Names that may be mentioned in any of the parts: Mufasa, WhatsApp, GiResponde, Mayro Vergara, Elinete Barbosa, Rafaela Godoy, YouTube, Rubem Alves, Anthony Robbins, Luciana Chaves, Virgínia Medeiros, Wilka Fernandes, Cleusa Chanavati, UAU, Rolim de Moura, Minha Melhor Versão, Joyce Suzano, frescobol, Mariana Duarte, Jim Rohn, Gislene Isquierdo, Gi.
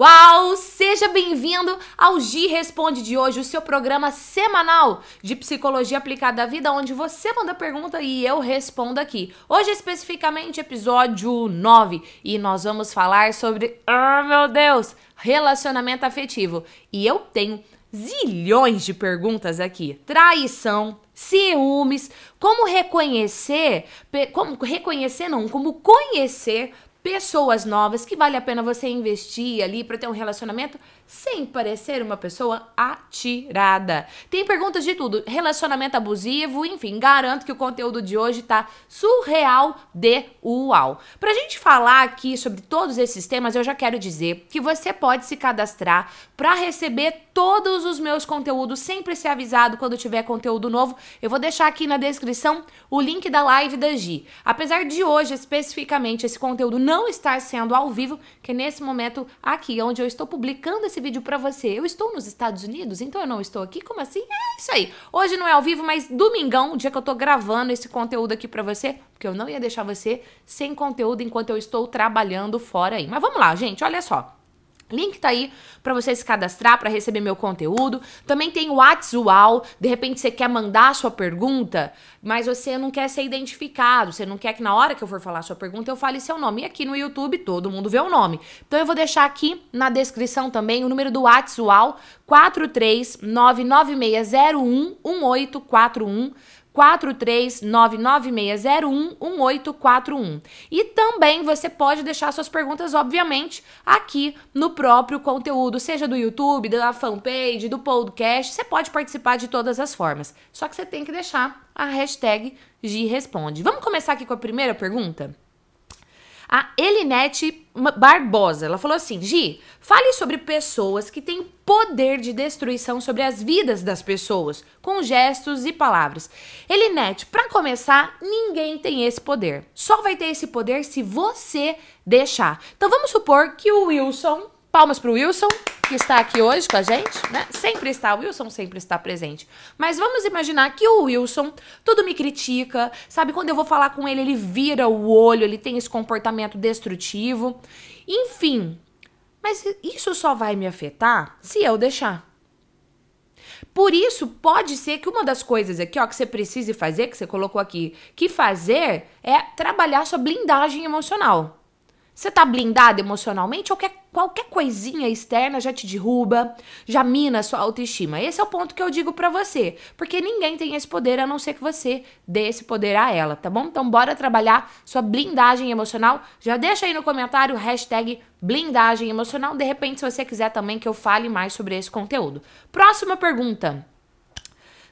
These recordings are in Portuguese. Uau! Seja bem-vindo ao GiResponde de hoje, o seu programa semanal de psicologia aplicada à vida, onde você manda pergunta e eu respondo aqui. Hoje, especificamente, episódio 9, e nós vamos falar sobre, oh meu Deus, relacionamento afetivo. E eu tenho zilhões de perguntas aqui. Traição, ciúmes, como conhecer pessoas novas que vale a pena você investir ali para ter um relacionamento sem parecer uma pessoa atirada. Tem perguntas de tudo, relacionamento abusivo, enfim, garanto que o conteúdo de hoje tá surreal de UAU. Pra gente falar aqui sobre todos esses temas, eu já quero dizer que você pode se cadastrar para receber todos os meus conteúdos, sempre ser avisado quando tiver conteúdo novo. Eu vou deixar aqui na descrição o link da live da Gi. Apesar de hoje, especificamente, esse conteúdo não estar sendo ao vivo, que nesse momento aqui, onde eu estou publicando esse vídeo pra você, eu estou nos Estados Unidos, então eu não estou aqui, como assim? É isso aí. Hoje não é ao vivo, mas domingão, o dia que eu tô gravando esse conteúdo aqui pra você, porque eu não ia deixar você sem conteúdo enquanto eu estou trabalhando fora aí. Mas vamos lá, gente, olha só. Link tá aí pra você se cadastrar, pra receber meu conteúdo. Também tem o WhatsApp, de repente você quer mandar a sua pergunta, mas você não quer ser identificado, você não quer que na hora que eu for falar a sua pergunta eu fale seu nome. E aqui no YouTube todo mundo vê o nome. Então eu vou deixar aqui na descrição também o número do WhatsApp, 43996011841. 43996011841. E também você pode deixar suas perguntas, obviamente, aqui no próprio conteúdo, seja do YouTube, da fanpage, do podcast, você pode participar de todas as formas. Só que você tem que deixar a hashtag GiResponde. Vamos começar aqui com a primeira pergunta? A Elinete Barbosa, ela falou assim: Gi, fale sobre pessoas que têm poder de destruição sobre as vidas das pessoas, com gestos e palavras. Elinete, pra começar, ninguém tem esse poder. Só vai ter esse poder se você deixar. Então vamos supor que o Wilson, palmas pro Wilson, que está aqui hoje com a gente, né? Sempre está, o Wilson sempre está presente. Mas vamos imaginar que o Wilson tudo me critica, sabe? Quando eu vou falar com ele, ele vira o olho, ele tem esse comportamento destrutivo. Enfim, mas isso só vai me afetar se eu deixar. Por isso, pode ser que uma das coisas aqui, ó, que você precise fazer, que você colocou aqui, que fazer é trabalhar sua blindagem emocional. Você tá blindado emocionalmente ou qualquer coisinha externa já te derruba, já mina a sua autoestima? Esse é o ponto que eu digo pra você, porque ninguém tem esse poder a não ser que você dê esse poder a ela, tá bom? Então bora trabalhar sua blindagem emocional. Já deixa aí no comentário hashtag blindagem emocional, de repente se você quiser também que eu fale mais sobre esse conteúdo. Próxima pergunta,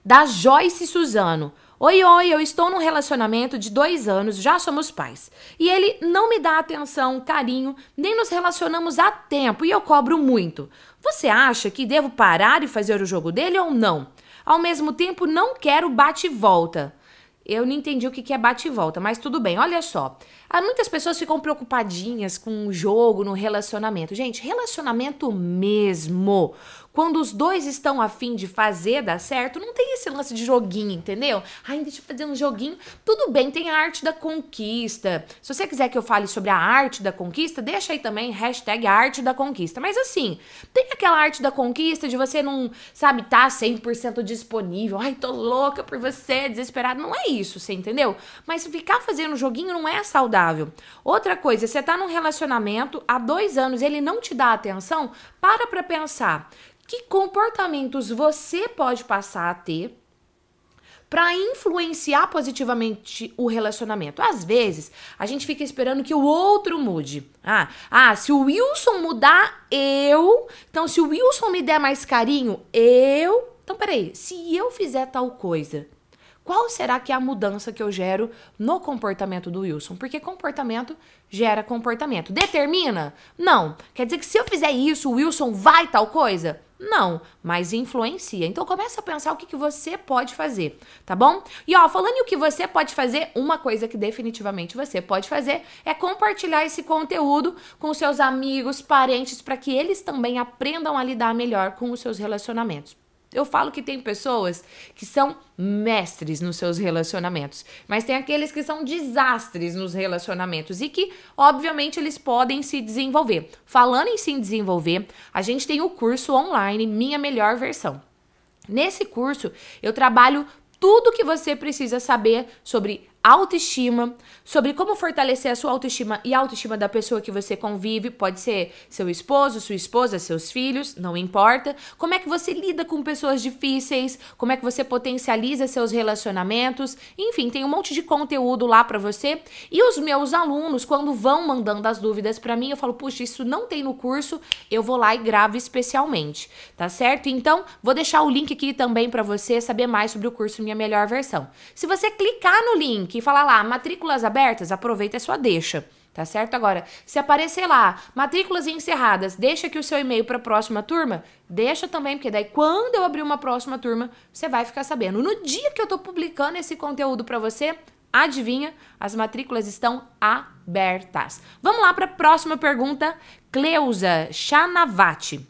da Joyce Suzano. Oi, eu estou num relacionamento de 2 anos, já somos pais. E ele não me dá atenção, carinho, nem nos relacionamos a tempo e eu cobro muito. Você acha que devo parar e fazer o jogo dele ou não? Ao mesmo tempo, não quero bate e volta. Eu não entendi o que é bate e volta, mas tudo bem, olha só. Há muitas pessoas ficam preocupadinhas com o jogo no relacionamento. Gente, relacionamento mesmo. Quando os dois estão a fim de fazer dar certo, não tem esse lance de joguinho, entendeu? Ai, deixa eu fazer um joguinho. Tudo bem, tem a arte da conquista. Se você quiser que eu fale sobre a arte da conquista, deixa aí também hashtag arte da conquista. Mas assim, tem aquela arte da conquista de você não, sabe, tá 100% disponível. Ai, tô louca por você, desesperado. Não é isso, você entendeu? Mas ficar fazendo joguinho não é saudável. Outra coisa, você tá num relacionamento há 2 anos, ele não te dá atenção, pra pensar. Que comportamentos você pode passar a ter para influenciar positivamente o relacionamento? Às vezes, a gente fica esperando que o outro mude. Se o Wilson mudar, eu... Então, se o Wilson me der mais carinho, eu... Então, peraí, se eu fizer tal coisa, qual será que é a mudança que eu gero no comportamento do Wilson? Porque comportamento gera comportamento. Determina? Não. Quer dizer que se eu fizer isso, o Wilson vai tal coisa? Não, mas influencia. Então começa a pensar o que você pode fazer, tá bom? E ó, falando em o que você pode fazer, uma coisa que definitivamente você pode fazer é compartilhar esse conteúdo com seus amigos, parentes, para que eles também aprendam a lidar melhor com os seus relacionamentos. Eu falo que tem pessoas que são mestres nos seus relacionamentos, mas tem aqueles que são desastres nos relacionamentos e que, obviamente, eles podem se desenvolver. Falando em se desenvolver, a gente tem o curso online Minha Melhor Versão. Nesse curso, eu trabalho tudo que você precisa saber sobre autoestima, sobre como fortalecer a sua autoestima e a autoestima da pessoa que você convive, pode ser seu esposo, sua esposa, seus filhos, não importa. Como é que você lida com pessoas difíceis, como é que você potencializa seus relacionamentos, enfim, tem um monte de conteúdo lá pra você. E os meus alunos, quando vão mandando as dúvidas pra mim, eu falo, puxa, isso não tem no curso, eu vou lá e gravo especialmente, tá certo? Então, vou deixar o link aqui também pra você saber mais sobre o curso Minha Melhor Versão. Se você clicar no link que fala lá, matrículas abertas, aproveita a sua deixa, tá certo? Agora, se aparecer lá, matrículas encerradas, deixa aqui o seu e-mail para a próxima turma, deixa também, porque daí quando eu abrir uma próxima turma, você vai ficar sabendo. No dia que eu tô publicando esse conteúdo para você, adivinha, as matrículas estão abertas. Vamos lá para a próxima pergunta, Cleusa Chanavati.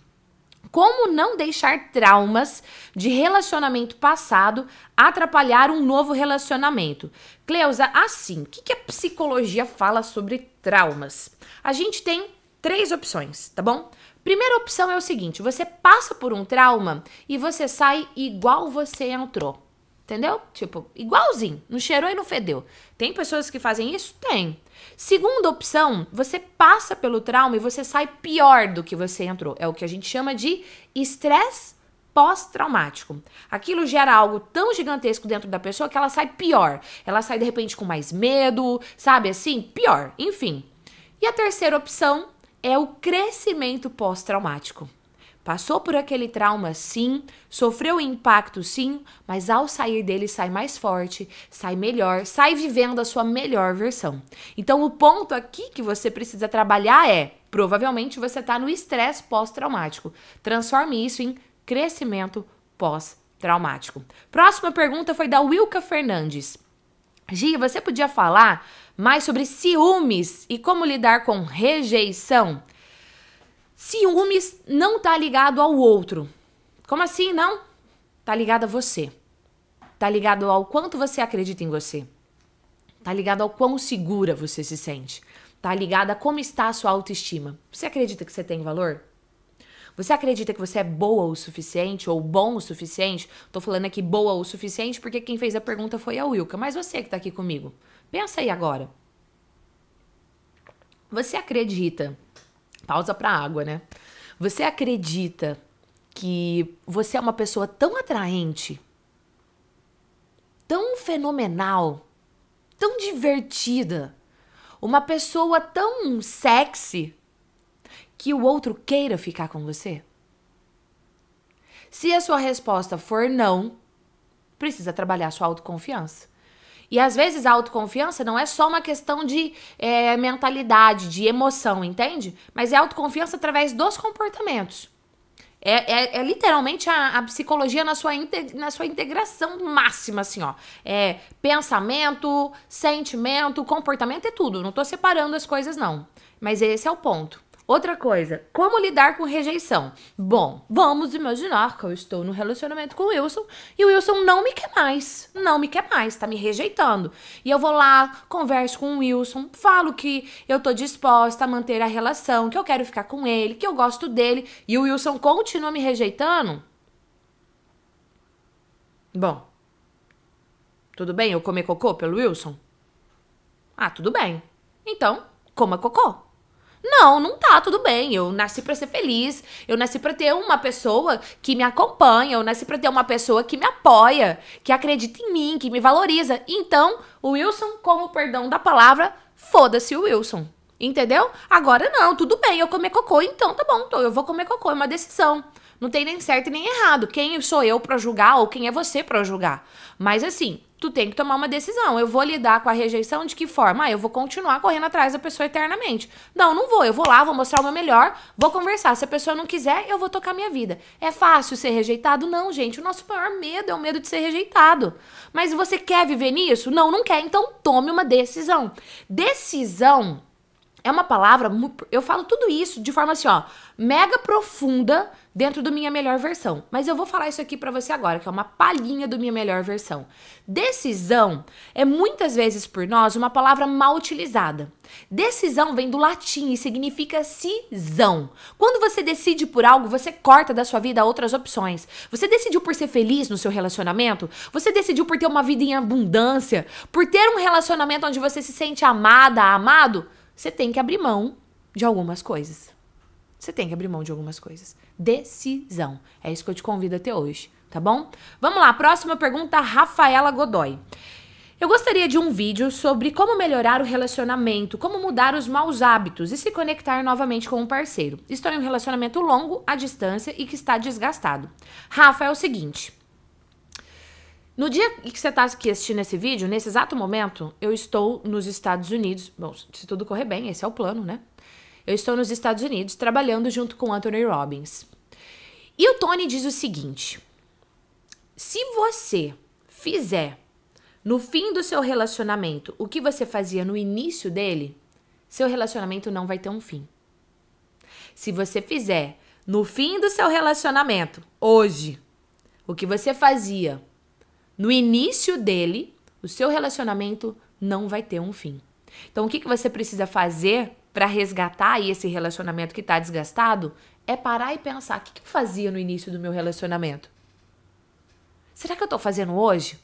Como não deixar traumas de relacionamento passado atrapalhar um novo relacionamento? Cleusa, assim, o que a psicologia fala sobre traumas? A gente tem três opções, tá bom? Primeira opção é o seguinte, você passa por um trauma e você sai igual você entrou, entendeu? Tipo, igualzinho, não cheirou e não fedeu. Tem pessoas que fazem isso? Tem. Segunda opção, você passa pelo trauma e você sai pior do que você entrou. É o que a gente chama de estresse pós-traumático. Aquilo gera algo tão gigantesco dentro da pessoa que ela sai pior. Ela sai, de repente, com mais medo, sabe assim? Pior, enfim. E a terceira opção é o crescimento pós-traumático. Passou por aquele trauma, sim, sofreu impacto, sim, mas ao sair dele sai mais forte, sai melhor, sai vivendo a sua melhor versão. Então o ponto aqui que você precisa trabalhar é, provavelmente você está no estresse pós-traumático. Transforme isso em crescimento pós-traumático. Próxima pergunta foi da Wilka Fernandes. Gi, você podia falar mais sobre ciúmes e como lidar com rejeição? Ciúmes não tá ligado ao outro. Como assim não? Tá ligado a você. Tá ligado ao quanto você acredita em você. Tá ligado ao quão segura você se sente. Tá ligado a como está a sua autoestima. Você acredita que você tem valor? Você acredita que você é boa o suficiente ou bom o suficiente? Tô falando aqui boa o suficiente porque quem fez a pergunta foi a Wilka, mas você que tá aqui comigo. Pensa aí agora. Você acredita... Pausa pra água, né? Você acredita que você é uma pessoa tão atraente, tão fenomenal, tão divertida, uma pessoa tão sexy, que o outro queira ficar com você? Se a sua resposta for não, precisa trabalhar sua autoconfiança. E às vezes a autoconfiança não é só uma questão de mentalidade, de emoção, entende? Mas é autoconfiança através dos comportamentos. É literalmente a psicologia na sua integração máxima, assim, ó. É pensamento, sentimento, comportamento, é tudo. Não tô separando as coisas, não. Mas esse é o ponto. Outra coisa, como lidar com rejeição? Bom, vamos imaginar que eu estou no relacionamento com o Wilson e o Wilson não me quer mais, tá me rejeitando. E eu vou lá, converso com o Wilson, falo que eu tô disposta a manter a relação, que eu quero ficar com ele, que eu gosto dele e o Wilson continua me rejeitando? Bom, tudo bem eu comer cocô pelo Wilson? Ah, tudo bem. Então, coma cocô. Não, não tá, tudo bem, eu nasci pra ser feliz, eu nasci pra ter uma pessoa que me acompanha, eu nasci pra ter uma pessoa que me apoia, que acredita em mim, que me valoriza. Então, o Wilson, com o perdão da palavra, foda-se o Wilson, entendeu? Agora não, tudo bem, eu comer cocô, então tá bom, eu vou comer cocô, é uma decisão. Não tem nem certo e nem errado, quem sou eu pra julgar ou quem é você pra julgar. Mas assim... Tu tem que tomar uma decisão. Eu vou lidar com a rejeição de que forma? Ah, eu vou continuar correndo atrás da pessoa eternamente. Não, não vou. Eu vou lá, vou mostrar o meu melhor, vou conversar. Se a pessoa não quiser, eu vou tocar minha vida. É fácil ser rejeitado? Não, gente. O nosso maior medo é o medo de ser rejeitado. Mas você quer viver nisso? Não, não quer. Então tome uma decisão. Decisão É uma palavra, eu falo tudo isso de forma assim, ó, mega profunda dentro do Minha Melhor Versão. Mas eu vou falar isso aqui pra você agora, que é uma palhinha do Minha Melhor Versão. Decisão é muitas vezes por nós uma palavra mal utilizada. Decisão vem do latim e significa cisão. Quando você decide por algo, você corta da sua vida outras opções. Você decidiu por ser feliz no seu relacionamento? Você decidiu por ter uma vida em abundância? Por ter um relacionamento onde você se sente amada, amado? Você tem que abrir mão de algumas coisas. Você tem que abrir mão de algumas coisas. Decisão. É isso que eu te convido até hoje, tá bom? Vamos lá, próxima pergunta, Rafaela Godoy. Eu gostaria de um vídeo sobre como melhorar o relacionamento, como mudar os maus hábitos e se conectar novamente com um parceiro. Estou em um relacionamento longo, à distância e que está desgastado. Rafa, é o seguinte. No dia que você está aqui assistindo esse vídeo, nesse exato momento, eu estou nos Estados Unidos. Bom, se tudo correr bem, esse é o plano, né? Eu estou nos Estados Unidos trabalhando junto com Anthony Robbins. E o Tony diz o seguinte. Se você fizer no fim do seu relacionamento o que você fazia no início dele, seu relacionamento não vai ter um fim. Se você fizer no fim do seu relacionamento, hoje, o que você fazia no início dele, o seu relacionamento não vai ter um fim. Então, o que você precisa fazer para resgatar esse relacionamento que está desgastado é parar e pensar, o que eu fazia no início do meu relacionamento? Será que eu estou fazendo hoje?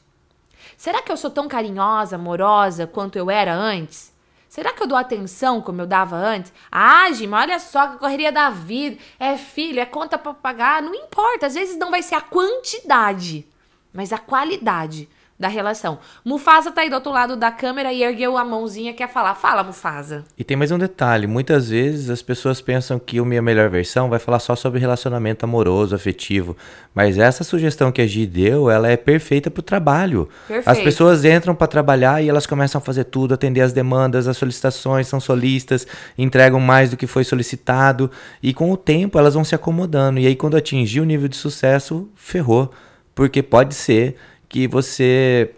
Será que eu sou tão carinhosa, amorosa quanto eu era antes? Será que eu dou atenção como eu dava antes? Ah, Jim, olha só que correria da vida, é filho, é conta para pagar, não importa, às vezes não vai ser a quantidade, mas a qualidade da relação. Mufasa tá aí do outro lado da câmera e ergueu a mãozinha, quer falar. Fala, Mufasa. E tem mais um detalhe. Muitas vezes as pessoas pensam que o Minha Melhor Versão vai falar só sobre relacionamento amoroso, afetivo. Mas essa sugestão que a Gi deu, ela é perfeita pro trabalho. Perfeito. As pessoas entram para trabalhar e elas começam a fazer tudo, atender as demandas, as solicitações, são solistas, entregam mais do que foi solicitado. E com o tempo elas vão se acomodando. E aí quando atingir o nível de sucesso, ferrou. Porque pode ser que você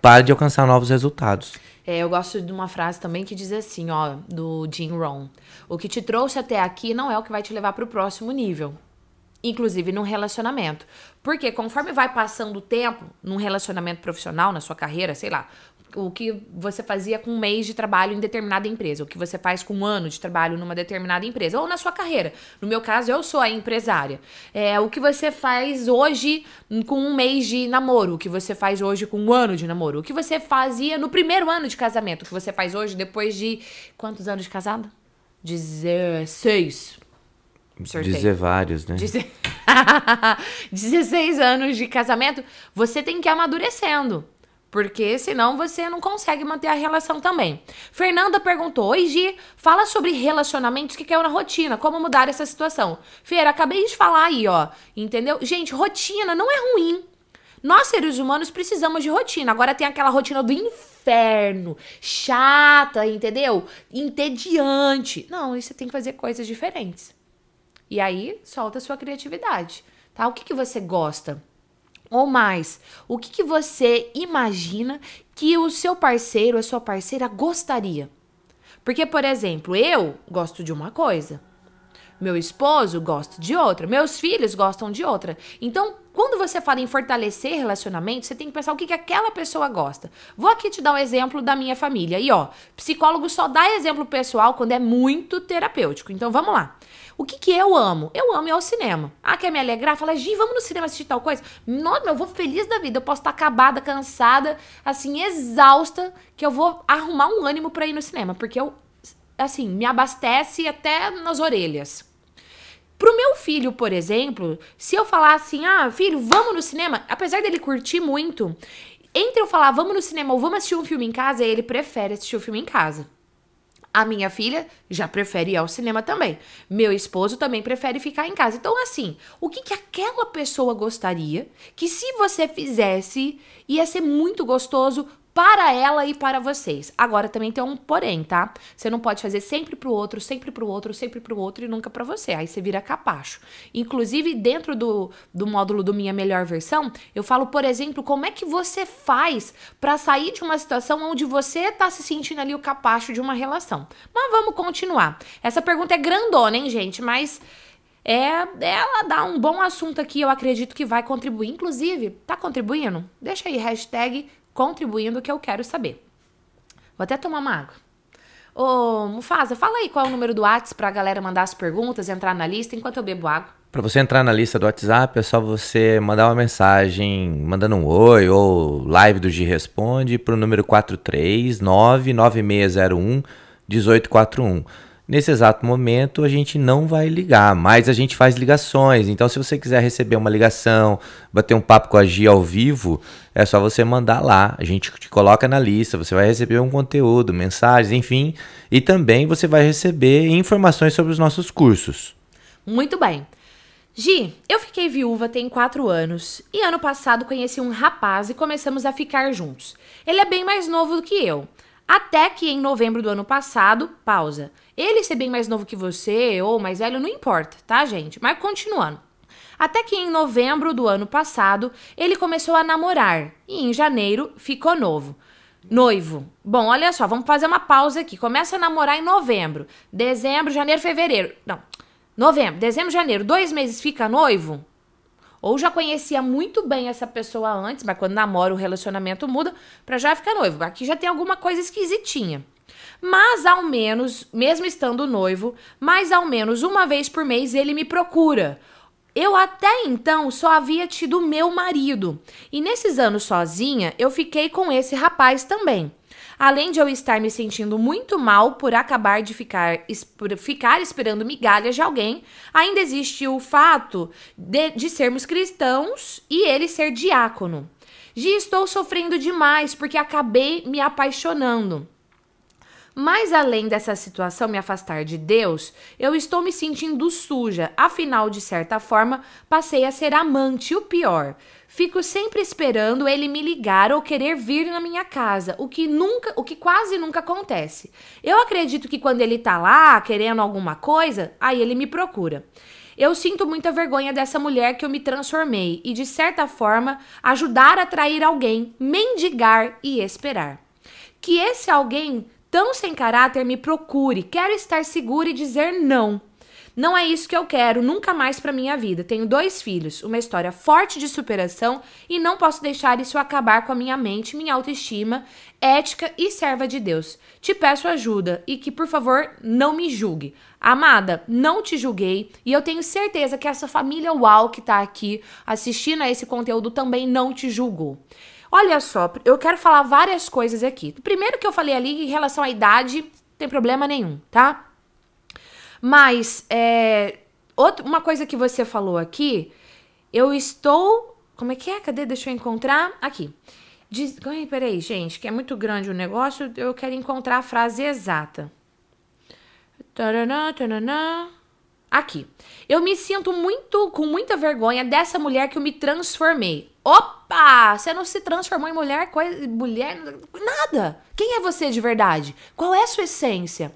pare de alcançar novos resultados. É, eu gosto de uma frase também que diz assim, ó, do Jim Rohn. O que te trouxe até aqui não é o que vai te levar para o próximo nível. Inclusive num relacionamento. Porque conforme vai passando o tempo, num relacionamento profissional, na sua carreira, sei lá, o que você fazia com um mês de trabalho em determinada empresa, o que você faz com um ano de trabalho numa determinada empresa, ou na sua carreira. No meu caso, eu sou a empresária. É, o que você faz hoje com um mês de namoro, o que você faz hoje com um ano de namoro, o que você fazia no primeiro ano de casamento, o que você faz hoje depois de... Quantos anos de casado? 16. Sorteio. Dizer vários, né? 16 anos de casamento, você tem que ir amadurecendo. Porque senão você não consegue manter a relação também. Fernanda perguntou, oi Gi, fala sobre relacionamentos que caiu na rotina, como mudar essa situação. Feira, acabei de falar aí, ó, entendeu? Gente, rotina não é ruim. Nós, seres humanos, precisamos de rotina. Agora tem aquela rotina do inferno, chata, entendeu? Entediante. Não, você tem que fazer coisas diferentes. E aí, solta a sua criatividade, tá? O que que você gosta? Ou mais, o que que você imagina que o seu parceiro, a sua parceira gostaria? Porque, por exemplo, eu gosto de uma coisa, meu esposo gosta de outra, meus filhos gostam de outra. Então, quando você fala em fortalecer relacionamento, você tem que pensar o que que aquela pessoa gosta. Vou aqui te dar um exemplo da minha família. E ó, psicólogo só dá exemplo pessoal quando é muito terapêutico. Então, vamos lá. O que que eu amo? Eu amo ir ao cinema. Ah, quer me alegrar? Fala, Gi, vamos no cinema assistir tal coisa? Nossa, eu vou feliz da vida. Eu posso estar acabada, cansada, assim, exausta, que eu vou arrumar um ânimo pra ir no cinema. Porque eu, assim, me abastece até nas orelhas. Pro meu filho, por exemplo, se eu falar assim, ah, filho, vamos no cinema, apesar dele curtir muito, entre eu falar, vamos no cinema ou vamos assistir um filme em casa, ele prefere assistir o filme em casa. A minha filha já prefere ir ao cinema também. Meu esposo também prefere ficar em casa. Então, assim, o que que aquela pessoa gostaria que se você fizesse, ia ser muito gostoso para ela e para vocês. Agora também tem um porém, tá? Você não pode fazer sempre pro outro, sempre pro outro, sempre pro outro e nunca pra você. Aí você vira capacho. Inclusive, dentro do módulo do Minha Melhor Versão, eu falo, por exemplo, como é que você faz pra sair de uma situação onde você tá se sentindo ali o capacho de uma relação. Mas vamos continuar. Essa pergunta é grandona, hein, gente? Mas... ela dá um bom assunto aqui, eu acredito que vai contribuir. Inclusive, tá contribuindo? Deixa aí, hashtag contribuindo, que eu quero saber. Vou até tomar uma água. Ô, Mufasa, fala aí qual é o número do WhatsApp pra galera mandar as perguntas, entrar na lista, enquanto eu bebo água. Pra você entrar na lista do WhatsApp, é só você mandar uma mensagem, mandando um oi, ou live do GiResponde, pro número 43996011841. Nesse exato momento, a gente não vai ligar, mas a gente faz ligações. Então, se você quiser receber uma ligação, bater um papo com a Gi ao vivo, é só você mandar lá. A gente te coloca na lista, você vai receber um conteúdo, mensagens, enfim. E também você vai receber informações sobre os nossos cursos. Muito bem. Gi, eu fiquei viúva tem 4 anos e ano passado conheci um rapaz e começamos a ficar juntos. Ele é bem mais novo do que eu. Até que em novembro do ano passado, pausa. Ele ser bem mais novo que você ou mais velho, não importa, tá, gente? Mas continuando. Até que em novembro do ano passado, ele começou a namorar. E em janeiro, ficou noivo. Bom, olha só, vamos fazer uma pausa aqui. Começa a namorar em novembro. Dezembro, janeiro, fevereiro. Não, novembro, dezembro, janeiro. 2 meses fica noivo? Ou já conhecia muito bem essa pessoa antes, mas quando namora o relacionamento muda, pra já ficar noivo. Aqui já tem alguma coisa esquisitinha. Mas ao menos, mesmo estando noivo, mais ao menos uma vez por mês ele me procura. Eu até então só havia tido meu marido. E nesses anos sozinha, eu fiquei com esse rapaz também. Além de eu estar me sentindo muito mal por acabar de ficar esperando migalhas de alguém, ainda existe o fato de sermos cristãos e ele ser diácono. Gi, estou sofrendo demais porque acabei me apaixonando. Mas além dessa situação me afastar de Deus, eu estou me sentindo suja. Afinal, de certa forma, passei a ser amante. O pior, fico sempre esperando ele me ligar ou querer vir na minha casa, o que quase nunca acontece. Eu acredito que quando ele tá lá querendo alguma coisa, aí ele me procura. Eu sinto muita vergonha dessa mulher que eu me transformei e, de certa forma, ajudar a atrair alguém, mendigar e esperar. Que esse alguém tão sem caráter me procure, quero estar segura e dizer não. Não é isso que eu quero, nunca mais pra minha vida. Tenho 2 filhos, uma história forte de superação e não posso deixar isso acabar com a minha mente, minha autoestima, ética e serva de Deus. Te peço ajuda e que, por favor, não me julgue. Amada, não te julguei e eu tenho certeza que essa família UAU que tá aqui assistindo a esse conteúdo também não te julgou. Olha só, eu quero falar várias coisas aqui. Primeiro que eu falei ali em relação à idade, não tem problema nenhum, tá? Mas, uma coisa que você falou aqui, eu estou... Como é que é? Cadê? Deixa eu encontrar. Aqui. Peraí, gente, que é muito grande o negócio, eu quero encontrar a frase exata. Taraná, taraná. Aqui. Eu me sinto com muita vergonha dessa mulher que eu me transformei. Opa! Você não se transformou em mulher, mulher... Nada! Quem é você de verdade? Qual é a sua essência?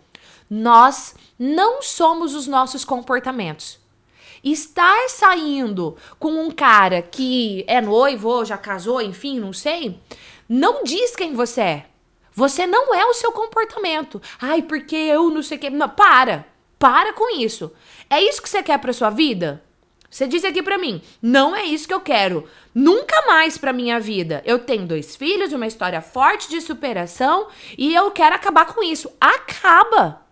Nós não somos os nossos comportamentos. Estar saindo com um cara que é noivo ou já casou, enfim, não sei, não diz quem você é. Você não é o seu comportamento. Ai, porque eu não sei o que... Não, para com isso. É isso que você quer pra sua vida? Você disse aqui pra mim, não é isso que eu quero, nunca mais pra minha vida. Eu tenho 2 filhos, uma história forte de superação e eu quero acabar com isso. Acaba!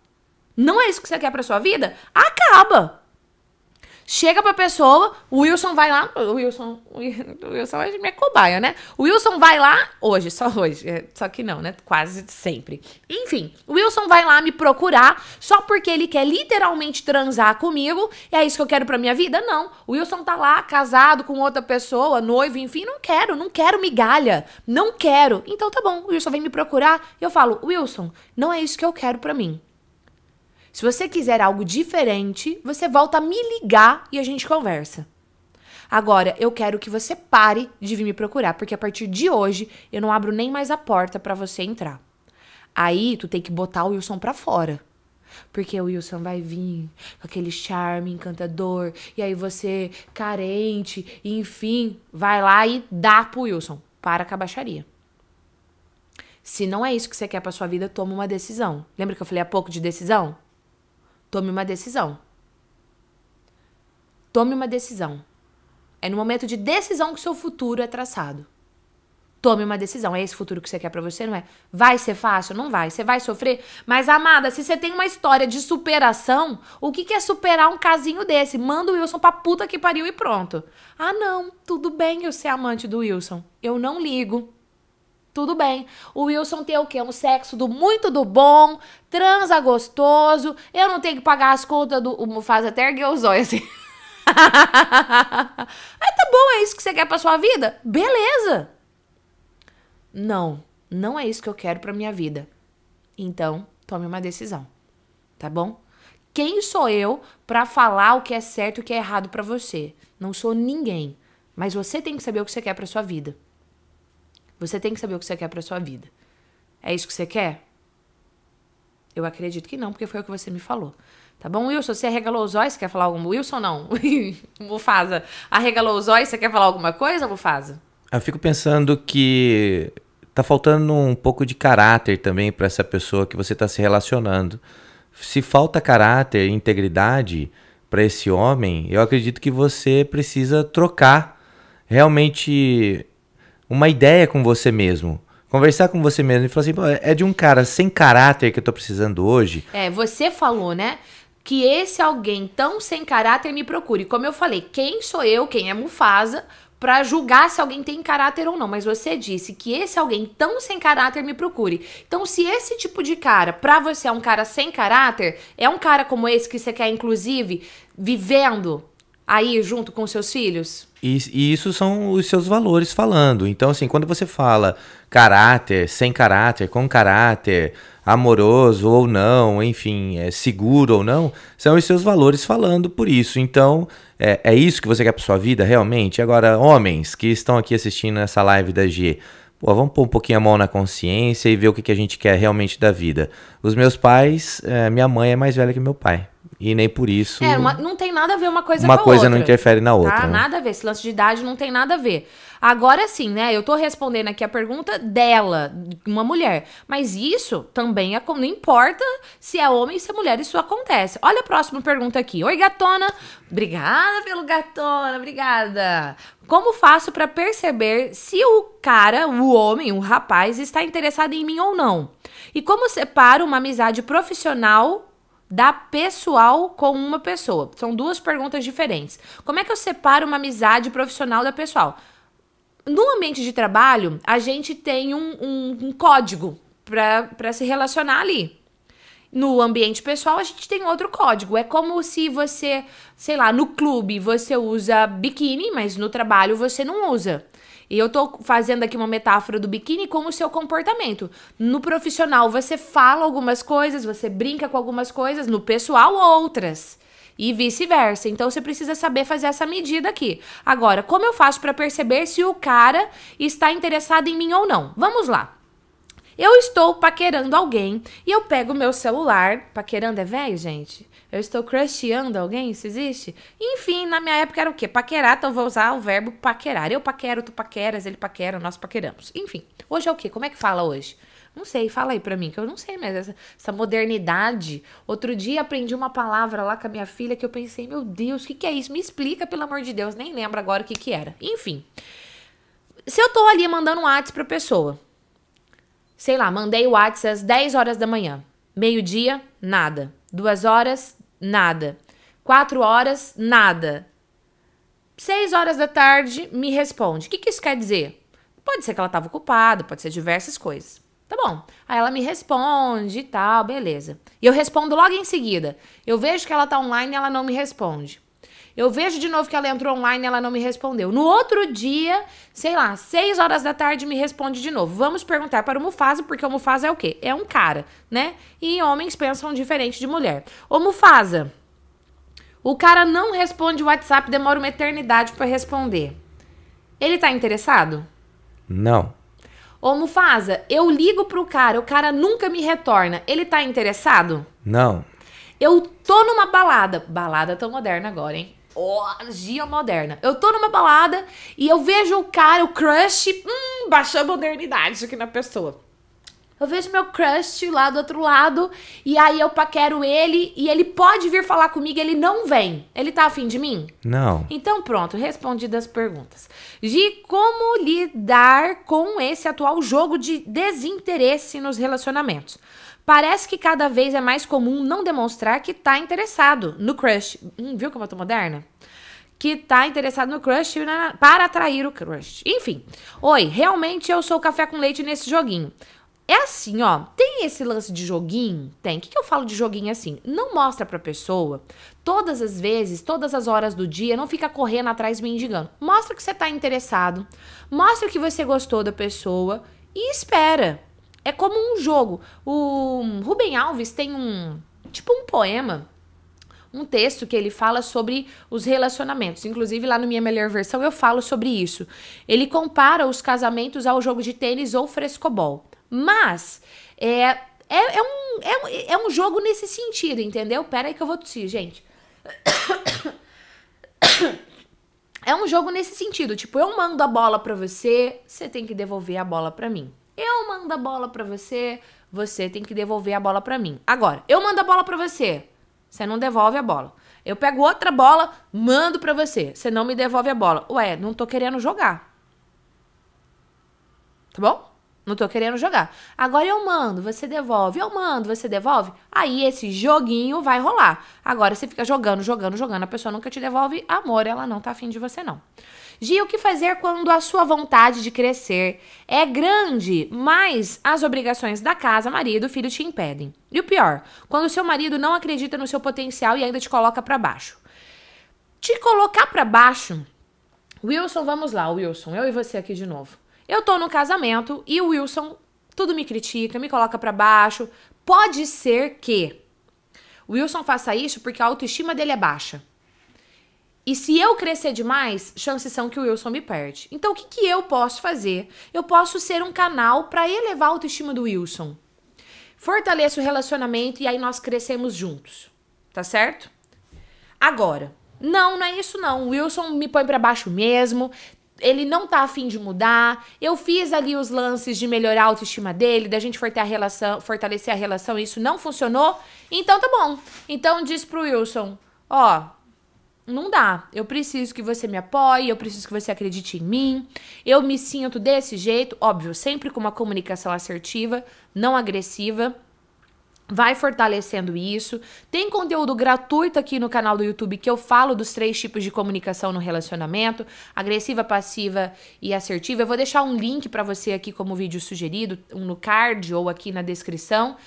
Não é isso que você quer pra sua vida? Acaba! Chega pra pessoa, o Wilson vai lá... O Wilson é minha cobaia, né? O Wilson vai lá... Hoje. Só que não, né? Quase sempre. Enfim, o Wilson vai lá me procurar só porque ele quer literalmente transar comigo. E é isso que eu quero pra minha vida? Não. O Wilson tá lá, casado com outra pessoa, noivo, enfim. Não quero migalha. Não quero. Então tá bom, o Wilson vem me procurar e eu falo... Wilson, não é isso que eu quero pra mim. Se você quiser algo diferente, você volta a me ligar e a gente conversa. Agora, eu quero que você pare de vir me procurar, porque a partir de hoje eu não abro nem mais a porta pra você entrar. Aí, tu tem que botar o Wilson pra fora. Porque o Wilson vai vir com aquele charme encantador, e aí você, carente, enfim, vai lá e dá pro Wilson. Para com a baixaria. Se não é isso que você quer pra sua vida, toma uma decisão. Lembra que eu falei há pouco de decisão? Tome uma decisão. Tome uma decisão. É no momento de decisão que seu futuro é traçado. Tome uma decisão. É esse futuro que você quer pra você, não é? Vai ser fácil? Não vai. Você vai sofrer? Mas, amada, se você tem uma história de superação, o que que é superar um casinho desse? Manda o Wilson pra puta que pariu e pronto. Ah, não. Tudo bem eu ser amante do Wilson. Eu não ligo. Tudo bem. O Wilson tem o quê? Um sexo do muito do bom, transa gostoso, eu não tenho que pagar as contas do... Faz até erguer os olhos assim. Ah, tá bom, é isso que você quer pra sua vida? Beleza. Não, não é isso que eu quero pra minha vida. Então, tome uma decisão, tá bom? Quem sou eu pra falar o que é certo e o que é errado pra você? Não sou ninguém, mas você tem que saber o que você quer pra sua vida. Você tem que saber o que você quer pra sua vida. É isso que você quer? Eu acredito que não, porque foi o que você me falou. Tá bom, Wilson? Você arregalou os olhos? Você quer falar alguma coisa? Wilson, não. Mufasa, arregalou os olhos? Você quer falar alguma coisa, Mufasa? Eu fico pensando que tá faltando um pouco de caráter também pra essa pessoa que você tá se relacionando. Se falta caráter, integridade pra esse homem, eu acredito que você precisa trocar realmente uma ideia com você mesmo. Conversar com você mesmo e falar assim, é de um cara sem caráter que eu tô precisando hoje. É, você falou, né, que esse alguém tão sem caráter me procure. Como eu falei, quem sou eu, quem é Mufasa, pra julgar se alguém tem caráter ou não. Mas você disse que esse alguém tão sem caráter me procure. Então, se esse tipo de cara, pra você é um cara sem caráter, é um cara como esse que você quer, inclusive, vivendo aí junto com seus filhos? E isso são os seus valores falando. Então, assim, quando você fala caráter, sem caráter, com caráter, amoroso ou não, enfim, seguro ou não, são os seus valores falando por isso. Então, é isso que você quer pra sua vida realmente? Agora, homens que estão aqui assistindo essa live da Gi, pô, vamos pôr um pouquinho a mão na consciência e ver o que a gente quer realmente da vida. Os meus pais, minha mãe é mais velha que meu pai. E nem por isso... É, não tem nada a ver uma coisa com a outra. Uma coisa não interfere na outra. Tá, né? Nada a ver. Esse lance de idade não tem nada a ver. Agora sim, né? Eu tô respondendo aqui a pergunta dela, uma mulher. Mas isso também é como... Não importa se é homem ou se é mulher, isso acontece. Olha a próxima pergunta aqui. Oi, gatona. Obrigada pelo gatona. Obrigada. Como faço pra perceber se o cara, o homem, o rapaz, está interessado em mim ou não? E como separo uma amizade profissional... da pessoal com uma pessoa. São duas perguntas diferentes. Como é que eu separo uma amizade profissional da pessoal? No ambiente de trabalho, a gente tem um código para se relacionar ali. No ambiente pessoal, a gente tem outro código. É como se você, sei lá, no clube você usa biquíni, mas no trabalho você não usa. E eu tô fazendo aqui uma metáfora do biquíni com o seu comportamento. No profissional, você fala algumas coisas, você brinca com algumas coisas, no pessoal, outras. E vice-versa. Então, você precisa saber fazer essa medida aqui. Agora, como eu faço pra perceber se o cara está interessado em mim ou não? Vamos lá. Eu estou paquerando alguém e eu pego meu celular. Paquerando é velho, gente? Eu estou crusheando alguém? Isso existe? Enfim, na minha época era o quê? Paquerar, então vou usar o verbo paquerar. Eu paquero, tu paqueras, ele paquera, nós paqueramos. Enfim, hoje é o quê? Como é que fala hoje? Não sei, fala aí pra mim, que eu não sei, mas essa modernidade... Outro dia aprendi uma palavra lá com a minha filha que eu pensei, meu Deus, o que que é isso? Me explica, pelo amor de Deus, nem lembro agora o que que era. Enfim, se eu tô ali mandando um WhatsApp pra pessoa... Sei lá, mandei o WhatsApp às 10 horas da manhã. Meio-dia, nada. 2 horas, nada. 4 horas, nada. 6 horas da tarde, me responde. O que que isso quer dizer? Pode ser que ela estava ocupada, pode ser diversas coisas. Tá bom. Aí ela me responde e tal, beleza. E eu respondo logo em seguida. Eu vejo que ela tá online e ela não me responde. Eu vejo de novo que ela entrou online e ela não me respondeu. No outro dia, sei lá, 6 horas da tarde me responde de novo. Vamos perguntar para o Mufasa, porque o Mufasa é o quê? É um cara, né? E homens pensam diferente de mulher. Ô Mufasa, O cara não responde o WhatsApp, demora uma eternidade para responder. Ele tá interessado? Não. Ô, Mufasa, eu ligo pro cara, o cara nunca me retorna. Ele tá interessado? Não. Eu tô numa balada. Balada tão moderna agora, hein? Ó, orgia moderna. Eu tô numa balada e eu vejo o cara, o crush... baixou a modernidade aqui na pessoa. Eu vejo meu crush lá do outro lado e aí eu paquero ele e ele pode vir falar comigo, ele não vem. Ele tá afim de mim? Não. Então pronto, respondidas as perguntas. Gi, como lidar com esse atual jogo de desinteresse nos relacionamentos? Parece que cada vez é mais comum não demonstrar que tá interessado no crush. Viu como eu tô moderna? Que tá interessado no crush para atrair o crush. Enfim. Oi, realmente eu sou café com leite nesse joguinho. É assim, ó, tem esse lance de joguinho? Tem. O que eu falo de joguinho assim? Não mostra pra pessoa, todas as vezes, todas as horas do dia, não fica correndo atrás mendigando. Mostra que você tá interessado, mostra que você gostou da pessoa e espera. É como um jogo. O Rubem Alves tem um poema, um texto que ele fala sobre os relacionamentos. Inclusive, lá no Minha Melhor Versão, eu falo sobre isso. Ele compara os casamentos ao jogo de tênis ou frescobol. Mas é um jogo nesse sentido, entendeu? Pera aí que eu vou tossir, gente. É um jogo nesse sentido, tipo, eu mando a bola pra você, você tem que devolver a bola pra mim. Eu mando a bola pra você, você tem que devolver a bola pra mim. Agora, eu mando a bola pra você, você não devolve a bola. Eu pego outra bola, mando pra você, você não me devolve a bola. Ué, não tô querendo jogar. Tá bom? Não tô querendo jogar. Agora eu mando, você devolve. Aí esse joguinho vai rolar. Agora você fica jogando, jogando, jogando. A pessoa nunca te devolve amor, ela não tá afim de você, não. Gi, o que fazer quando a sua vontade de crescer é grande, mas as obrigações da casa, marido, filho te impedem? E o pior, quando o seu marido não acredita no seu potencial e ainda te coloca pra baixo. Te colocar pra baixo... Wilson, vamos lá, Wilson. Eu e você aqui de novo. Eu tô no casamento e o Wilson tudo me critica, me coloca pra baixo. Pode ser que o Wilson faça isso porque a autoestima dele é baixa. E se eu crescer demais, chances são que o Wilson me perde. Então o que eu posso fazer? Eu posso ser um canal pra elevar a autoestima do Wilson. Fortaleça o relacionamento e aí nós crescemos juntos. Tá certo? Agora, não é isso não. O Wilson me põe pra baixo mesmo. Ele não tá afim de mudar, eu fiz ali os lances de melhorar a autoestima dele, da gente fortalecer a relação, isso não funcionou, então tá bom. Então diz pro Wilson, ó, não dá, eu preciso que você me apoie, eu preciso que você acredite em mim, eu me sinto desse jeito, óbvio, sempre com uma comunicação assertiva, não agressiva. Vai fortalecendo isso. Tem conteúdo gratuito aqui no canal do YouTube que eu falo dos 3 tipos de comunicação no relacionamento. Agressiva, passiva e assertiva. Eu vou deixar um link pra você aqui como vídeo sugerido, um no card ou aqui na descrição.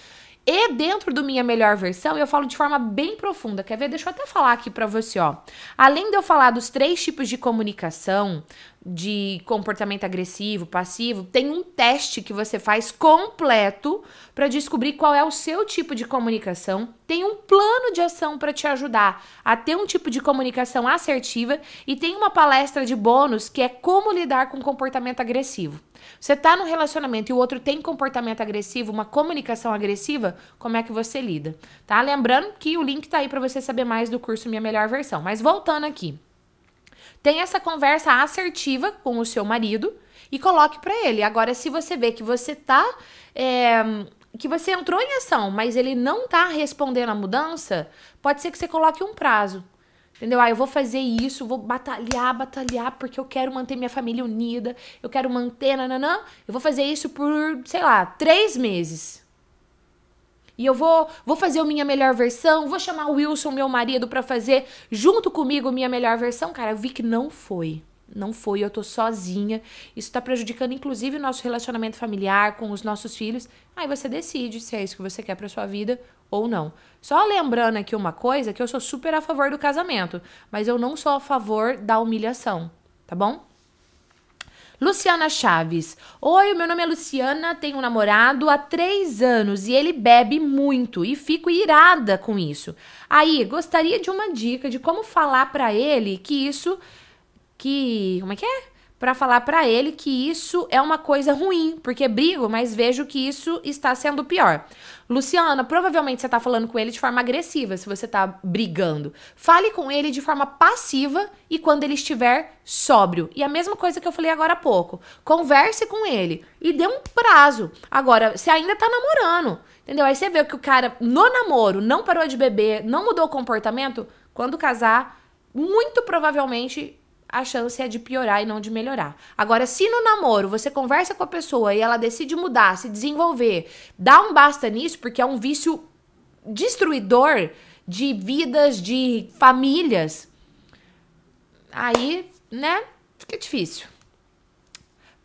E dentro do Minha Melhor Versão, eu falo de forma bem profunda. Quer ver? Deixa eu até falar aqui pra você, ó. Além de eu falar dos 3 tipos de comunicação, de comportamento agressivo, passivo, tem um teste que você faz completo para descobrir qual é o seu tipo de comunicação. Tem um plano de ação para te ajudar a ter um tipo de comunicação assertiva e tem uma palestra de bônus que é como lidar com comportamento agressivo. Você tá num relacionamento e o outro tem comportamento agressivo, uma comunicação agressiva, como é que você lida? Tá? Lembrando que o link tá aí para você saber mais do curso Minha Melhor Versão. Mas voltando aqui, tem essa conversa assertiva com o seu marido e coloque pra ele. Agora, se você vê que você tá... que você entrou em ação, mas ele não tá respondendo a mudança, pode ser que você coloque um prazo. Entendeu? Ah, eu vou fazer isso, vou batalhar, porque eu quero manter minha família unida, eu quero manter, nananã. Eu vou fazer isso por, sei lá, 3 meses. E eu vou fazer a Minha Melhor Versão, vou chamar o Wilson, meu marido, pra fazer junto comigo Minha Melhor Versão. Cara, eu vi que não foi. Não foi, eu tô sozinha. Isso tá prejudicando, inclusive, o nosso relacionamento familiar com os nossos filhos. Aí você decide se é isso que você quer pra sua vida ou não. Só lembrando aqui uma coisa, que eu sou super a favor do casamento, mas eu não sou a favor da humilhação, tá bom? Luciana Chaves. Oi, meu nome é Luciana, tenho um namorado há 3 anos e ele bebe muito e fico irada com isso. Aí, gostaria de uma dica de como falar pra ele que isso... Como é que é? Pra falar pra ele que isso é uma coisa ruim, porque brigo, mas vejo que isso está sendo pior. Luciana, provavelmente você tá falando com ele de forma agressiva, se você tá brigando. Fale com ele de forma passiva e quando ele estiver sóbrio. E a mesma coisa que eu falei agora há pouco. Converse com ele e dê um prazo. Agora, você ainda tá namorando, entendeu? Aí você vê que o cara, no namoro, não parou de beber, não mudou o comportamento. Quando casar, muito provavelmente... a chance é de piorar e não de melhorar. Agora, se no namoro você conversa com a pessoa e ela decide mudar, se desenvolver, dá um basta nisso, porque é um vício destruidor de vidas, de famílias, aí, né, fica difícil.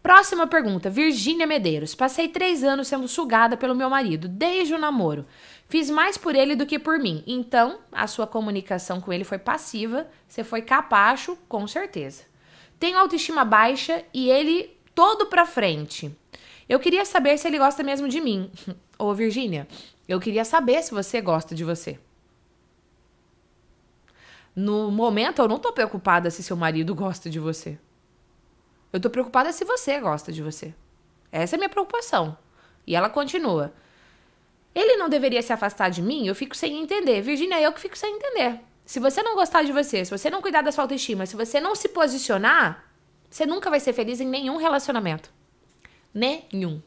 Próxima pergunta, Virgínia Medeiros. Passei 3 anos sendo sugada pelo meu marido, desde o namoro. Fiz mais por ele do que por mim. Então, a sua comunicação com ele foi passiva, você foi capacho, com certeza. Tenho autoestima baixa e ele todo pra frente. Eu queria saber se ele gosta mesmo de mim. Ô, Virgínia, eu queria saber se você gosta de você. No momento, eu não tô preocupada se seu marido gosta de você. Eu tô preocupada se você gosta de você. Essa é a minha preocupação. E ela continua. Ele não deveria se afastar de mim? Eu fico sem entender. Virgínia, eu que fico sem entender. Se você não gostar de você, se você não cuidar da sua autoestima, se você não se posicionar, você nunca vai ser feliz em nenhum relacionamento. Nenhum.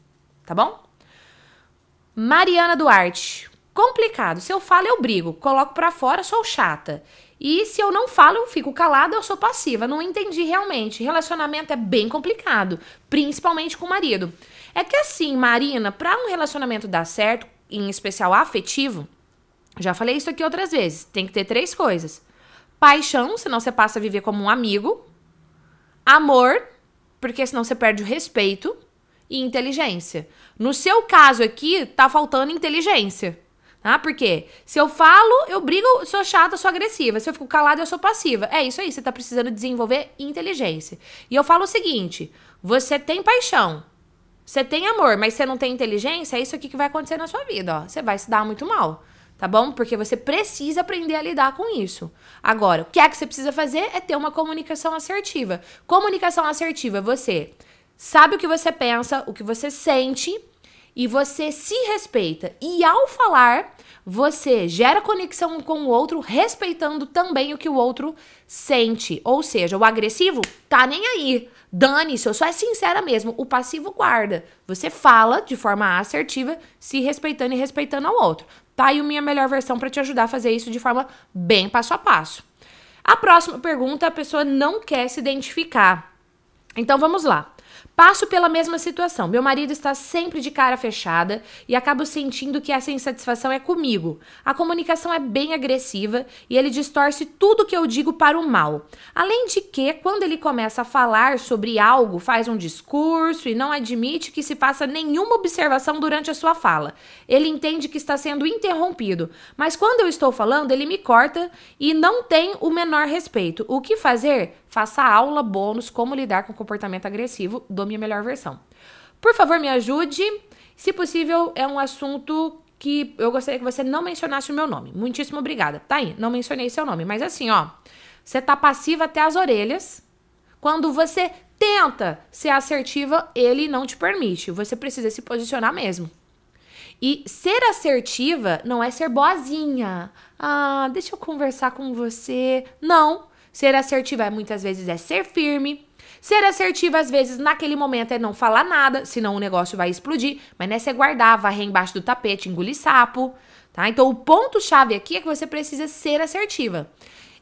Tá bom? Mariana Duarte. Complicado. Se eu falo, eu brigo. Coloco pra fora, sou chata. E se eu não falo, eu fico calada, eu sou passiva. Não entendi realmente. Relacionamento é bem complicado, principalmente com o marido. É que assim, Marina, pra um relacionamento dar certo, em especial afetivo, já falei isso aqui outras vezes, tem que ter 3 coisas. Paixão, senão você passa a viver como um amigo. Amor, porque senão você perde o respeito. E inteligência. No seu caso aqui, tá faltando inteligência. Ah, porque se eu falo, eu brigo, sou chata, sou agressiva. Se eu fico calada, eu sou passiva. É isso aí, você tá precisando desenvolver inteligência. E eu falo o seguinte, você tem paixão, você tem amor, mas você não tem inteligência, é isso aqui que vai acontecer na sua vida, ó. Você vai se dar muito mal, tá bom? Porque você precisa aprender a lidar com isso. Agora, o que é que você precisa fazer é ter uma comunicação assertiva. Comunicação assertiva, você sabe o que você pensa, o que você sente... e você se respeita. E ao falar, você gera conexão com o outro, respeitando também o que o outro sente. Ou seja, o agressivo tá nem aí. Dane-se, eu só é sincera mesmo. O passivo guarda. Você fala de forma assertiva, se respeitando e respeitando ao outro. Tá aí a minha melhor versão pra te ajudar a fazer isso de forma bem passo a passo. A próxima pergunta, a pessoa não quer se identificar. Então vamos lá. Passo pela mesma situação. Meu marido está sempre de cara fechada e acabo sentindo que essa insatisfação é comigo. A comunicação é bem agressiva e ele distorce tudo que eu digo para o mal. Além de que, quando ele começa a falar sobre algo, faz um discurso e não admite que se faça nenhuma observação durante a sua fala. Ele entende que está sendo interrompido, mas quando eu estou falando, ele me corta e não tem o menor respeito. O que fazer? Faça a aula bônus como lidar com comportamento agressivo do Minha Melhor Versão. Por favor, me ajude. Se possível, é um assunto que eu gostaria que você não mencionasse o meu nome. Muitíssimo obrigada. Tá aí, não mencionei seu nome. Mas assim, ó, você tá passiva até as orelhas. Quando você tenta ser assertiva, ele não te permite. Você precisa se posicionar mesmo. E ser assertiva não é ser boazinha. Ah, deixa eu conversar com você. Não. Ser assertiva muitas vezes é ser firme. Ser assertiva, às vezes, naquele momento é não falar nada, senão o negócio vai explodir. Mas não é você guardar, varrer embaixo do tapete, engolir sapo, tá? Então, o ponto-chave aqui é que você precisa ser assertiva.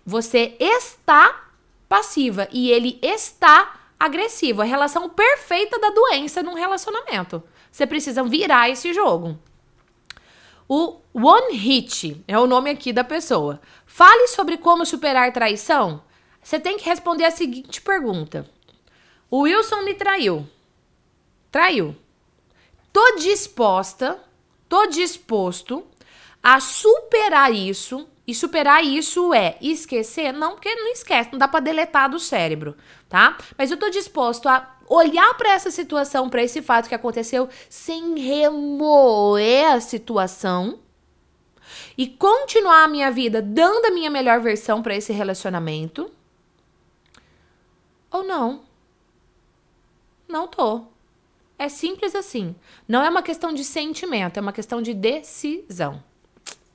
Você está passiva e ele está agressivo. A relação perfeita da doença num relacionamento. Você precisa virar esse jogo. O One Hit é o nome aqui da pessoa. Fale sobre como superar traição. Você tem que responder a seguinte pergunta. O Wilson me traiu. Traiu. Tô disposto a superar isso E superar isso é esquecer? Não, porque não esquece, não dá pra deletar do cérebro, tá? Mas eu tô disposto a olhar pra essa situação, pra esse fato que aconteceu, sem remoer a situação e continuar a minha vida dando a minha melhor versão pra esse relacionamento. Ou não? Não tô. É simples assim. Não é uma questão de sentimento, é uma questão de decisão.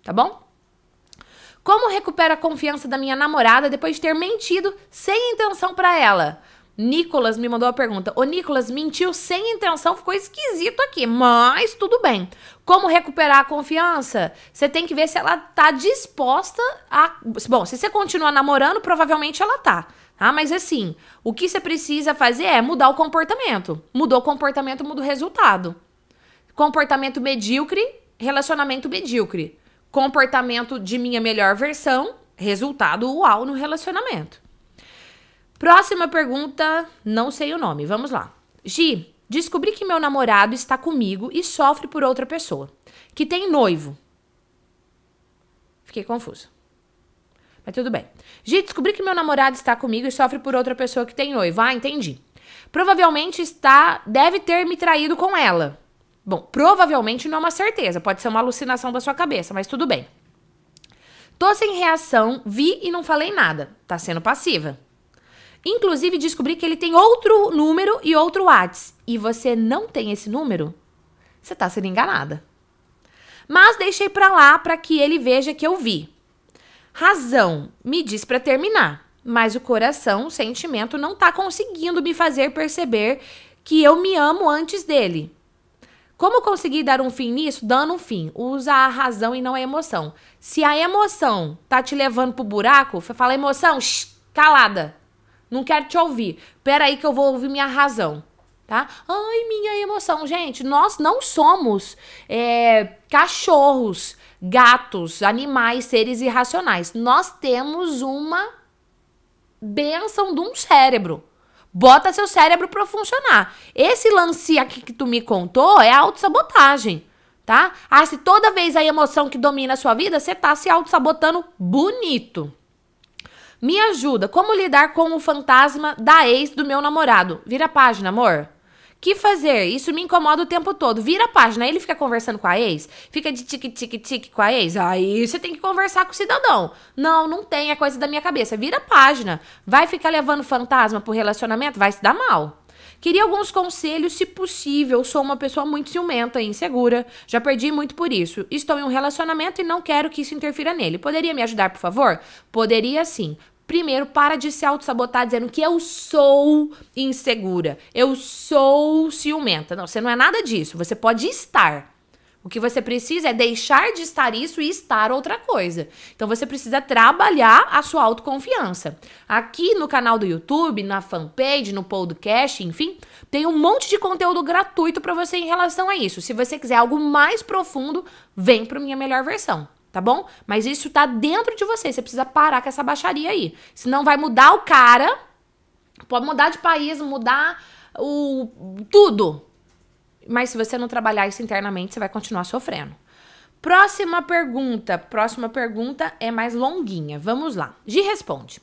Tá bom? Como recupero a confiança da minha namorada depois de ter mentido sem intenção pra ela? Nicolas me mandou a pergunta. Ô, Nicolas, mentiu sem intenção, ficou esquisito aqui, mas tudo bem. Como recuperar a confiança? Você tem que ver se ela tá disposta a... Bom, se você continuar namorando, provavelmente ela tá. Ah, mas assim, o que você precisa fazer é mudar o comportamento. Mudou o comportamento, muda o resultado. Comportamento medíocre, relacionamento medíocre. Comportamento de minha melhor versão, resultado UAU no relacionamento. Próxima pergunta, não sei o nome, vamos lá. Gi, descobri que meu namorado está comigo e sofre por outra pessoa, que tem noivo. Fiquei confusa. Mas tudo bem. Gi, descobri que meu namorado está comigo e sofre por outra pessoa que tem noivo. Ah, entendi. Provavelmente deve ter me traído com ela. Bom, provavelmente não é uma certeza. Pode ser uma alucinação da sua cabeça, mas tudo bem. Tô sem reação, vi e não falei nada. Tá sendo passiva. Inclusive, descobri que ele tem outro número e outro WhatsApp. E você não tem esse número? Você tá sendo enganada. Mas deixei pra lá pra que ele veja que eu vi. Razão me diz pra terminar, mas o coração, o sentimento, não tá conseguindo me fazer perceber que eu me amo antes dele. Como conseguir dar um fim nisso? Dando um fim. Usa a razão e não a emoção. Se a emoção tá te levando pro buraco, fala emoção, calada. Não quero te ouvir. Pera aí que eu vou ouvir minha razão. Tá? Ai, minha emoção. Gente, nós não somos cachorros, gatos, animais, seres irracionais. Nós temos uma bênção de um cérebro. Bota seu cérebro pra funcionar. Esse lance aqui que tu me contou é autossabotagem, tá? Ah, se toda vez a emoção que domina a sua vida, você tá se autossabotando bonito. Me ajuda. Como lidar com o fantasma da ex do meu namorado? Vira a página, amor. Que fazer? Isso me incomoda o tempo todo. Vira a página. Ele fica conversando com a ex? Fica de tique-tique-tique com a ex? Aí você tem que conversar com o cidadão. Não, não tem. É coisa da minha cabeça. Vira a página. Vai ficar levando fantasma pro relacionamento? Vai se dar mal. Queria alguns conselhos, se possível. Sou uma pessoa muito ciumenta e insegura. Já perdi muito por isso. Estou em um relacionamento e não quero que isso interfira nele. Poderia me ajudar, por favor? Poderia sim. Primeiro, para de se autossabotar dizendo que eu sou insegura, eu sou ciumenta. Não, você não é nada disso, você pode estar. O que você precisa é deixar de estar isso e estar outra coisa. Então você precisa trabalhar a sua autoconfiança. Aqui no canal do YouTube, na fanpage, no podcast, enfim, tem um monte de conteúdo gratuito para você em relação a isso. Se você quiser algo mais profundo, vem para Minha Melhor Versão. Tá bom? Mas isso tá dentro de você. Você precisa parar com essa baixaria aí. Senão vai mudar o cara. Pode mudar de país, mudar tudo. Mas se você não trabalhar isso internamente, você vai continuar sofrendo. Próxima pergunta. Próxima pergunta é mais longuinha. Vamos lá. GiResponde.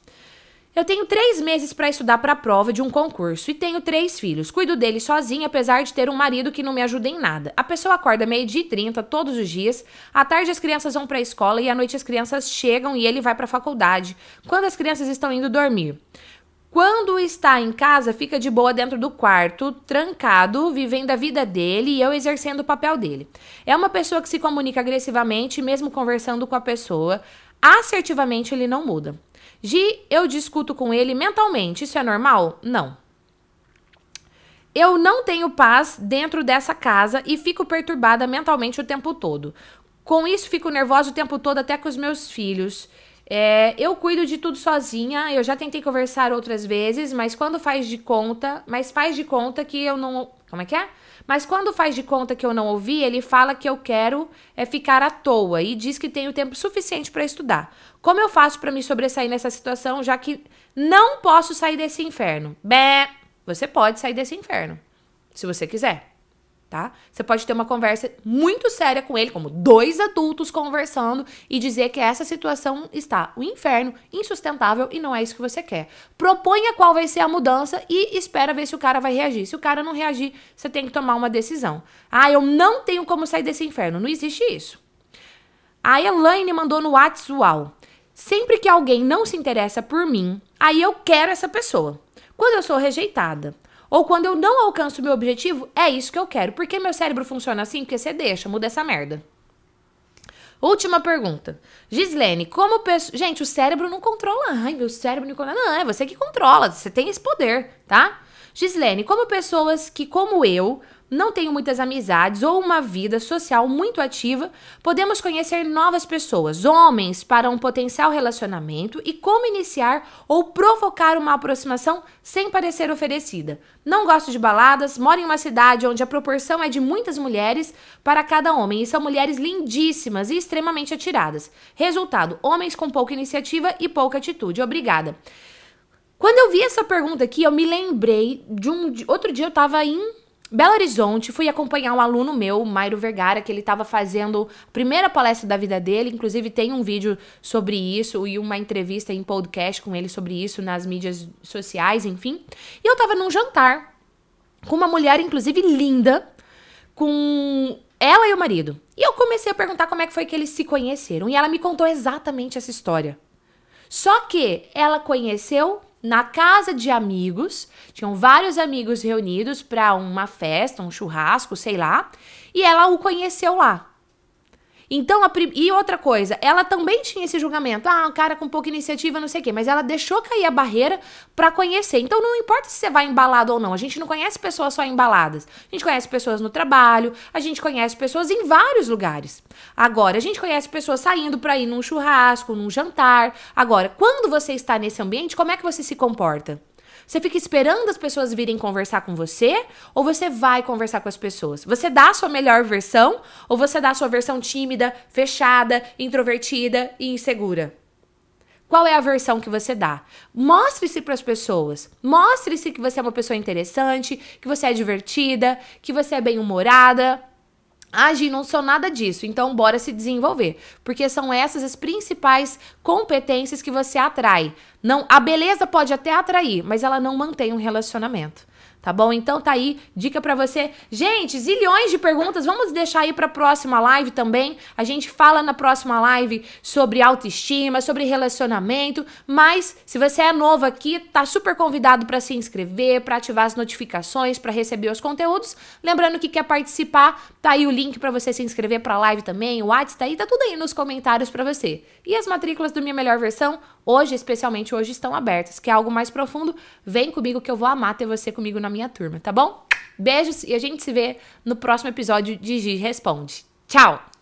Eu tenho 3 meses pra estudar pra prova de um concurso e tenho 3 filhos. Cuido deles sozinha, apesar de ter um marido que não me ajuda em nada. A pessoa acorda 12h30 todos os dias, à tarde as crianças vão pra escola e à noite as crianças chegam e ele vai pra faculdade, quando as crianças estão indo dormir. Quando está em casa, fica de boa dentro do quarto, trancado, vivendo a vida dele e eu exercendo o papel dele. É uma pessoa que se comunica agressivamente, mesmo conversando com a pessoa, assertivamente ele não muda. Gi, eu discuto com ele mentalmente, isso é normal? Não. Eu não tenho paz dentro dessa casa e fico perturbada mentalmente o tempo todo. Com isso, fico nervosa o tempo todo até com os meus filhos. Eu cuido de tudo sozinha, eu já tentei conversar outras vezes, mas faz de conta que eu não... Como é que é? Mas quando faz de conta que eu não ouvi, ele fala que eu quero ficar à toa e diz que tenho tempo suficiente para estudar. Como eu faço para me sobressair nessa situação, já que não posso sair desse inferno? Você pode sair desse inferno, se você quiser. tá? Você pode ter uma conversa muito séria com ele, como dois adultos conversando, e dizer que essa situação está um inferno, insustentável, e não é isso que você quer. Proponha qual vai ser a mudança e espera ver se o cara vai reagir. Se o cara não reagir, você tem que tomar uma decisão. Ah, eu não tenho como sair desse inferno. Não existe isso. A Elaine mandou no WhatsApp: sempre que alguém não se interessa por mim, aí eu quero essa pessoa. Quando eu sou rejeitada, ou quando eu não alcanço o meu objetivo, é isso que eu quero. Por que meu cérebro funciona assim? Porque você deixa, muda essa merda. Última pergunta. Gislene, como... Gente, o cérebro não controla. Ai, meu cérebro não controla. Não, é você que controla. Você tem esse poder, tá? Gislene, como pessoas que, como eu, não tenho muitas amizades ou uma vida social muito ativa, podemos conhecer novas pessoas, homens, para um potencial relacionamento, e como iniciar ou provocar uma aproximação sem parecer oferecida. Não gosto de baladas, moro em uma cidade onde a proporção é de muitas mulheres para cada homem, e são mulheres lindíssimas e extremamente atiradas. Resultado, homens com pouca iniciativa e pouca atitude. Obrigada. Quando eu vi essa pergunta aqui, eu me lembrei de um... Outro dia eu tava em Belo Horizonte, fui acompanhar um aluno meu, o Mayro Vergara, que ele estava fazendo a primeira palestra da vida dele, inclusive tem um vídeo sobre isso e uma entrevista em podcast com ele sobre isso nas mídias sociais, enfim. E eu estava num jantar com uma mulher, inclusive linda, com ela e o marido. E eu comecei a perguntar como é que foi que eles se conheceram, e ela me contou exatamente essa história. Só que ela conheceu na casa de amigos, tinham vários amigos reunidos para uma festa, um churrasco, sei lá, e ela o conheceu lá. Então, e outra coisa, ela também tinha esse julgamento, ah, um cara com pouca iniciativa, não sei o quê, mas ela deixou cair a barreira para conhecer. Então, não importa se você vai embalado ou não, a gente não conhece pessoas só embaladas. A gente conhece pessoas no trabalho, a gente conhece pessoas em vários lugares. Agora, a gente conhece pessoas saindo para ir num churrasco, num jantar. Agora, quando você está nesse ambiente, como é que você se comporta? Você fica esperando as pessoas virem conversar com você, ou você vai conversar com as pessoas? Você dá a sua melhor versão, ou você dá a sua versão tímida, fechada, introvertida e insegura? Qual é a versão que você dá? Mostre-se para as pessoas. Mostre-se que você é uma pessoa interessante, que você é divertida, que você é bem-humorada. Ah, Gi, não sou nada disso, então bora se desenvolver. Porque são essas as principais competências que você atrai. Não, a beleza pode até atrair, mas ela não mantém um relacionamento, tá bom? Então tá aí, dica pra você. Gente, zilhões de perguntas, vamos deixar aí pra próxima live também. A gente fala na próxima live sobre autoestima, sobre relacionamento, mas se você é novo aqui, tá super convidado pra se inscrever, pra ativar as notificações, pra receber os conteúdos. Lembrando que quer participar, tá aí o link pra você se inscrever pra live também, o WhatsApp tá aí, tá tudo aí nos comentários pra você. E as matrículas do Minha Melhor Versão, hoje, especialmente hoje, estão abertas. Quer algo mais profundo? Vem comigo que eu vou amar ter você comigo na minha turma, tá bom? Beijos e a gente se vê no próximo episódio de GiResponde. Tchau!